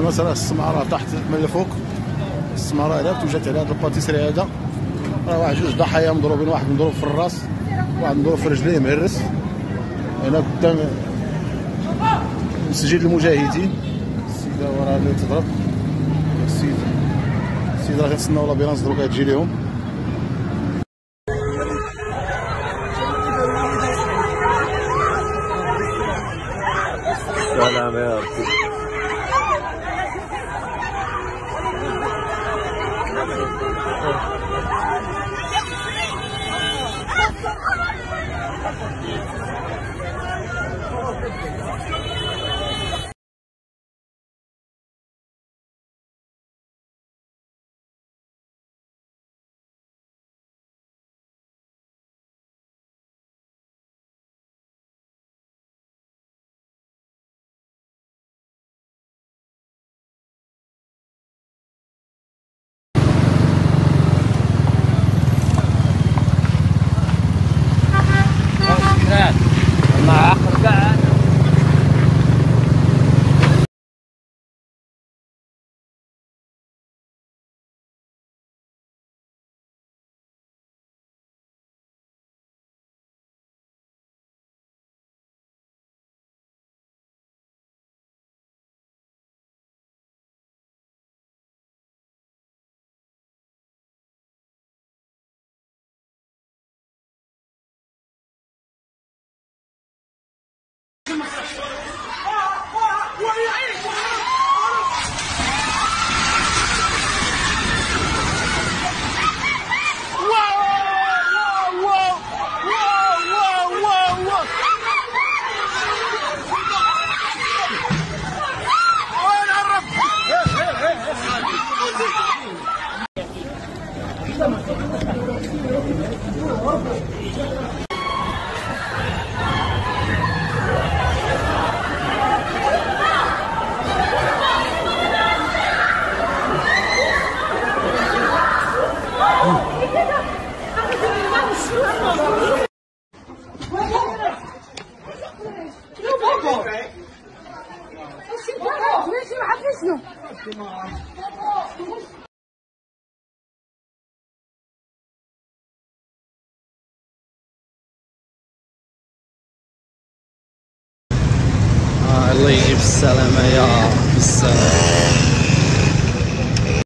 مثلا السماره طاحت من الفوق، السماره هذا وجات على هذا الباتيسري هذا، راه واحد جوج ضحايا مضروبين، واحد مضروب في الراس، واحد مضروب في رجليه مهرس هنا قدام مسجد المجاهدين. السيده وراه اللي تضرب، السيده راه كتسناو لابيلانس دروكا تجي ليهم. سلام يا ربي. الله يجيب السلامة يا رب، السلامة.